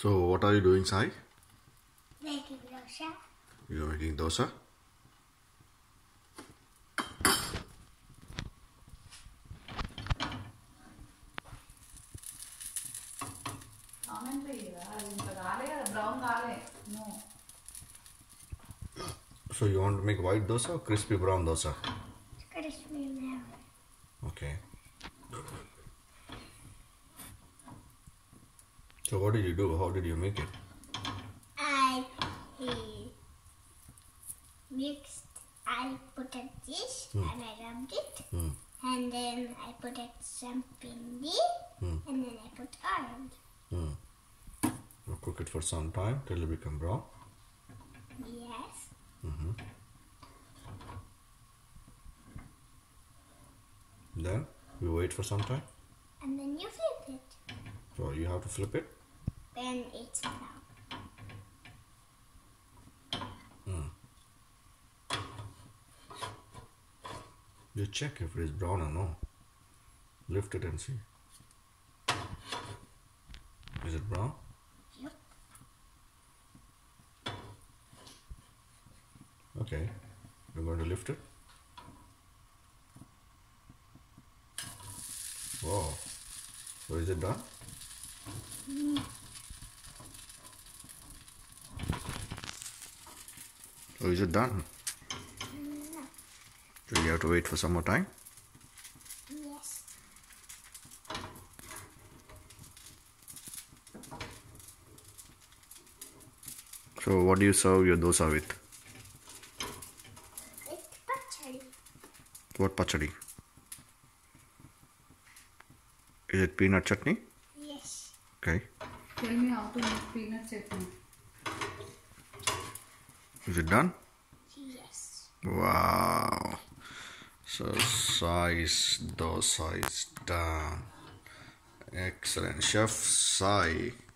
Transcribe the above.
So what are you doing, Sai? Making dosa. You are making dosa? So you want to make white dosa or crispy brown dosa? Crispy brown. Okay. So what did you do? How did you make it? I put a dish and I rubbed it. And then I put some pindi and then I put oil. You cook it for some time till it become brown? Yes. Then we wait for some time? And then you flip it. So you have to flip it? When it's brown. You check if it is brown or no. Lift it and see. Is it brown? Yep. Okay. You're going to lift it? Wow. So is it done? So is it done? So you have to wait for some more time? Yes. So what do you serve your dosa with? With pachadi. What pachadi? Is it peanut chutney? Yes. Okay. Tell me how to make peanut chutney. Is it done? Yes. Wow. So Sai's dosa is done. Excellent. Chef Sai.